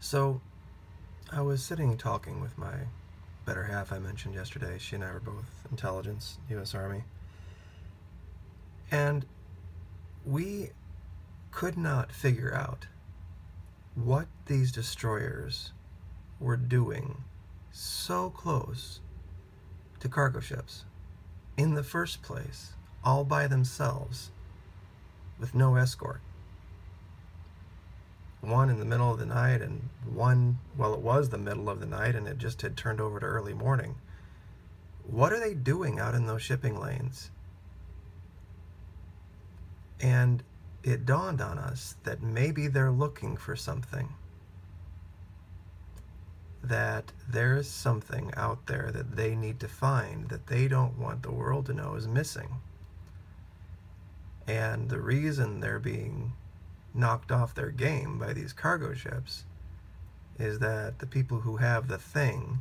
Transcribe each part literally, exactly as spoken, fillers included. So I was sitting talking with my better half I mentioned yesterday. She and I were both intelligence, U S Army. And we could not figure out what these destroyers were doing so close to cargo ships in the first place, all by themselves, with no escort. One in the middle of the night, and one, well, it was the middle of the night, and it just had turned over to early morning. What are they doing out in those shipping lanes? And it dawned on us that maybe they're looking for something. That there is something out there that they need to find that they don't want the world to know is missing. And the reason they're being knocked off their game by these cargo ships is that the people who have the thing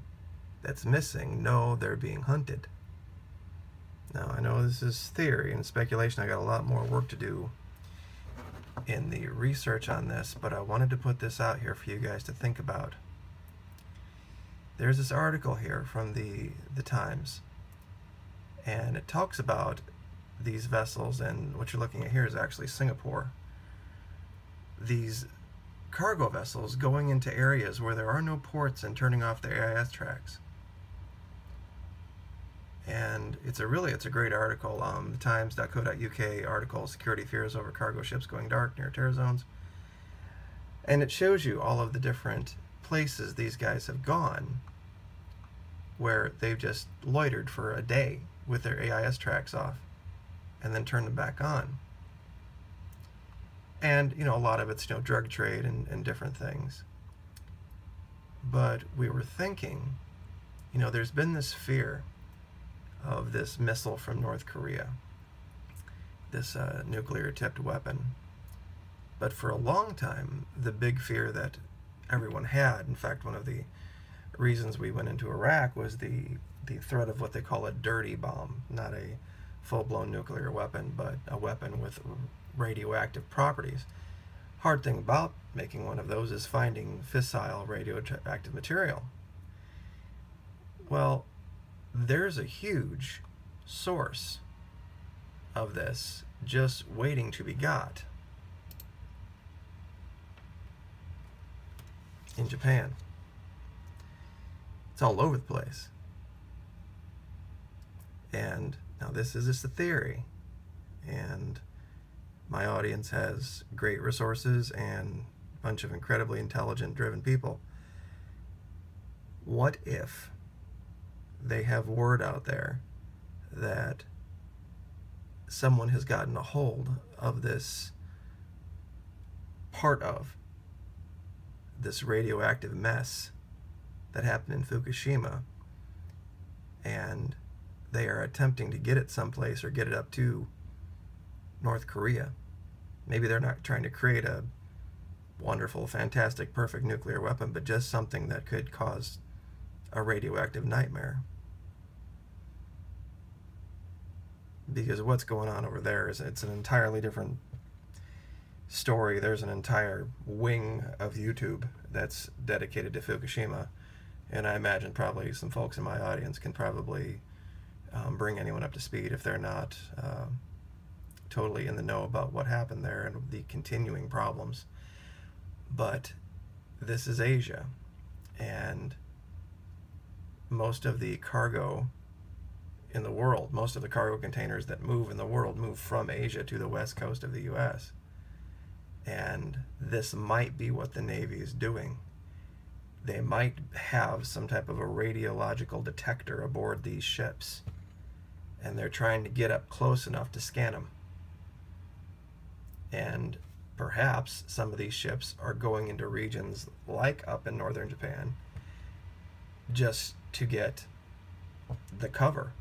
that's missing know they're being hunted. Now, I know this is theory and speculation. I got a lot more work to do in the research on this, but I wanted to put this out here for you guys to think about. There's this article here from the, the Times, and it talks about these vessels, and what you're looking at here is actually Singapore. These cargo vessels going into areas where there are no ports and turning off the A I S tracks. And it's a really, it's a great article. Um, the times dot co dot U K article, Security Fears Over Cargo Ships Going Dark Near Terror Zones. And it shows you all of the different places these guys have gone where they've just loitered for a day with their A I S tracks off and then turned them back on. And, you know, a lot of it's, you know, drug trade and, and different things. But we were thinking, you know, there's been this fear of this missile from North Korea, this uh, nuclear-tipped weapon. But for a long time, the big fear that everyone had, in fact, one of the reasons we went into Iraq was the, the threat of what they call a dirty bomb, not a full-blown nuclear weapon, but a weapon with radioactive properties. Hard thing about making one of those is finding fissile radioactive material. Well, there's a huge source of this just waiting to be got in Japan. It's all over the place. And now this is just a theory, and my audience has great resources and a bunch of incredibly intelligent, driven people. What if they have word out there that someone has gotten a hold of this part of this radioactive mess that happened in Fukushima, and they are attempting to get it someplace or get it up to North Korea? Maybe they're not trying to create a wonderful, fantastic, perfect nuclear weapon, but just something that could cause a radioactive nightmare. Because what's going on over there is it's an entirely different story. There's an entire wing of YouTube that's dedicated to Fukushima, and I imagine probably some folks in my audience can probably um, bring anyone up to speed if they're not uh, totally in the know about what happened there and the continuing problems. But this is Asia, and most of the cargo in the world, most of the cargo containers that move in the world move from Asia to the west coast of the U S And this might be what the Navy is doing. They might have some type of a radiological detector aboard these ships, and they're trying to get up close enough to scan them. And perhaps some of these ships are going into regions like up in northern Japan just to get the cover,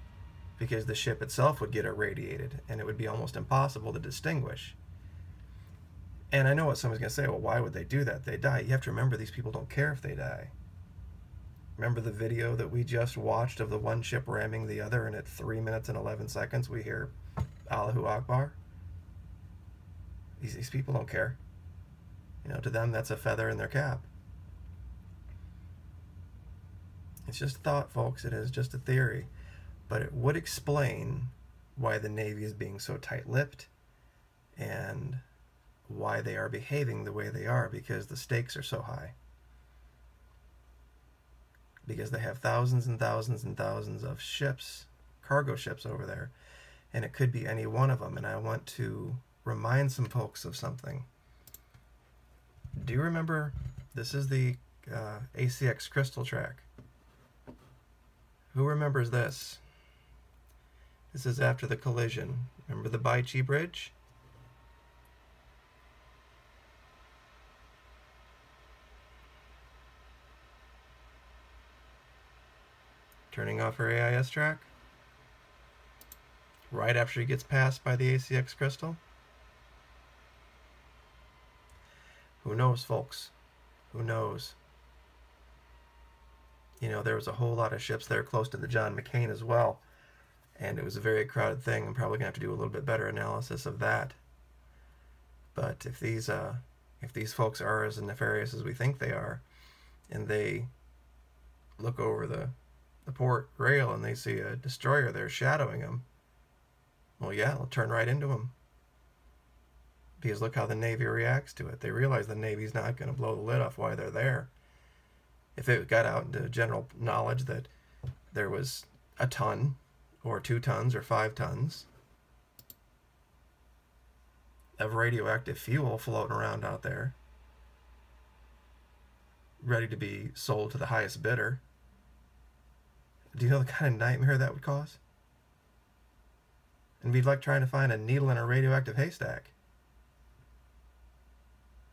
because the ship itself would get irradiated and it would be almost impossible to distinguish. And I know what someone's going to say, well, why would they do that? They die. You have to remember, these people don't care if they die. Remember the video that we just watched of the one ship ramming the other, and at three minutes and eleven seconds we hear Allahu Akbar? These, these people don't care. You know, to them that's a feather in their cap. It's just a thought, folks. It is just a theory. But it would explain why the Navy is being so tight-lipped and why they are behaving the way they are, because the stakes are so high. Because they have thousands and thousands and thousands of ships, cargo ships over there, and it could be any one of them. And I want to remind some folks of something. Do you remember, this is the uh, A C X Crystal track. Who remembers this? This is after the collision. Remember the Bai Chay Bridge? Turning off her A I S track. Right after she gets passed by the A C X Crystal. Who knows, folks? Who knows? You know, there was a whole lot of ships there close to the John McCain as well. And it was a very crowded thing. I'm probably going to have to do a little bit better analysis of that. But if these, uh, if these folks are as nefarious as we think they are, and they look over the, the port rail and they see a destroyer there shadowing them, well, yeah, it'll turn right into them. Because look how the Navy reacts to it. They realize the Navy's not going to blow the lid off why they're there. If it got out into general knowledge that there was a ton, or two tons, or five tons of radioactive fuel floating around out there, ready to be sold to the highest bidder, do you know the kind of nightmare that would cause? And it'd be like trying to find a needle in a radioactive haystack.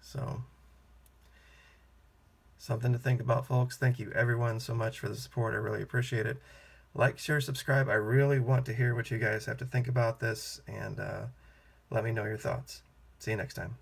So, something to think about, folks. Thank you, everyone, so much for the support. I really appreciate it. Like, share, subscribe. I really want to hear what you guys have to think about this, and uh, let me know your thoughts. See you next time.